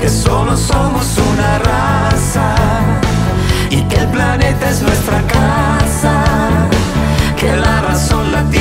que solo somos una raza y que el planeta es nuestra casa, que la razón la tiene.